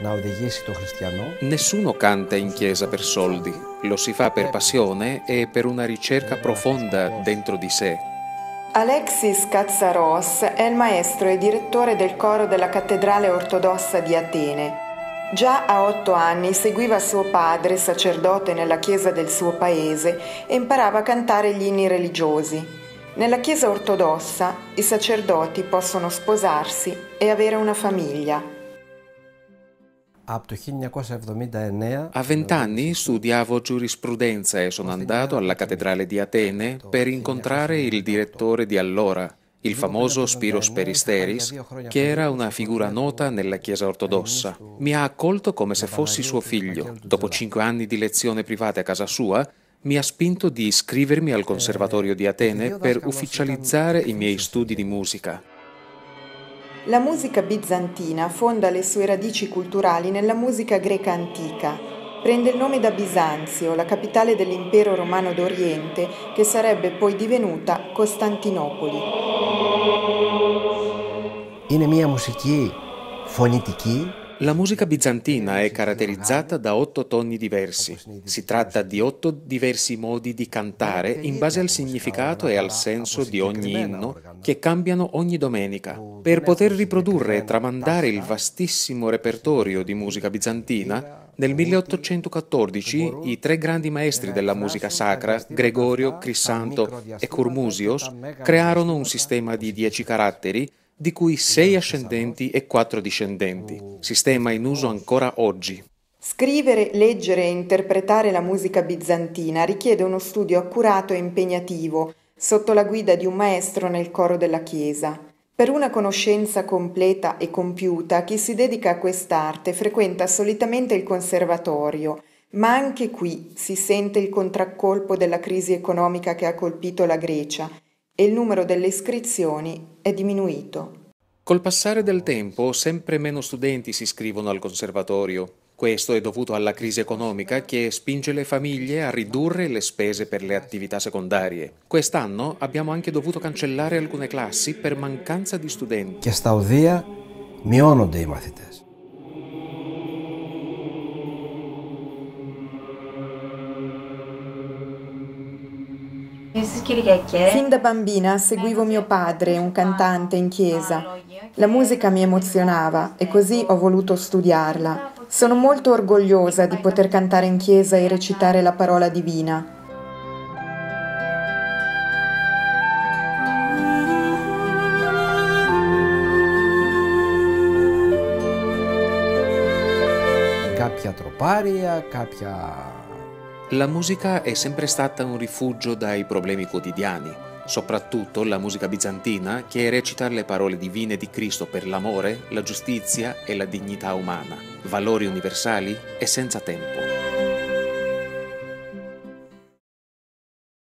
να οδηγήσει το χριστιανό. Nessuno canta in chiesa per soldi, lo si fa per passione e per una ricerca profonda dentro di sé. Alexis Katsaros è il maestro e direttore del coro della cattedrale ortodossa di Atene. Già a 8 anni seguiva suo padre, sacerdote nella chiesa del suo paese, e imparava a cantare gli inni religiosi. Nella chiesa ortodossa i sacerdoti possono sposarsi e avere una famiglia. A 20 anni studiavo giurisprudenza e sono andato alla cattedrale di Atene per incontrare il direttore di allora, il famoso Spiros Peristeris, che era una figura nota nella Chiesa ortodossa. Mi ha accolto come se fossi suo figlio. Dopo 5 anni di lezione private a casa sua, mi ha spinto di iscrivermi al Conservatorio di Atene per ufficializzare i miei studi di musica. La musica bizantina fonda le sue radici culturali nella musica greca antica. Prende il nome da Bisanzio, la capitale dell'impero romano d'Oriente, che sarebbe poi divenuta Costantinopoli. La musica bizantina è caratterizzata da 8 toni diversi. Si tratta di 8 diversi modi di cantare in base al significato e al senso di ogni inno, che cambiano ogni domenica. Per poter riprodurre e tramandare il vastissimo repertorio di musica bizantina, nel 1814 i 3 grandi maestri della musica sacra, Gregorio, Crissanto e Curmusios, crearono un sistema di 10 caratteri, di cui 6 ascendenti e 4 discendenti, sistema in uso ancora oggi. Scrivere, leggere e interpretare la musica bizantina richiede uno studio accurato e impegnativo, sotto la guida di un maestro nel coro della Chiesa. Per una conoscenza completa e compiuta, chi si dedica a quest'arte frequenta solitamente il conservatorio, ma anche qui si sente il contraccolpo della crisi economica che ha colpito la Grecia e il numero delle iscrizioni è diminuito. Col passare del tempo, sempre meno studenti si iscrivono al conservatorio. Questo è dovuto alla crisi economica che spinge le famiglie a ridurre le spese per le attività secondarie. Quest'anno abbiamo anche dovuto cancellare alcune classi per mancanza di studenti. Fin da bambina seguivo mio padre, un cantante in chiesa. La musica mi emozionava e così ho voluto studiarla. Sono molto orgogliosa di poter cantare in chiesa e recitare la parola divina. La musica è sempre stata un rifugio dai problemi quotidiani, soprattutto la musica bizantina, che recita le parole divine di Cristo per l'amore, la giustizia e la dignità umana, valori universali e senza tempo.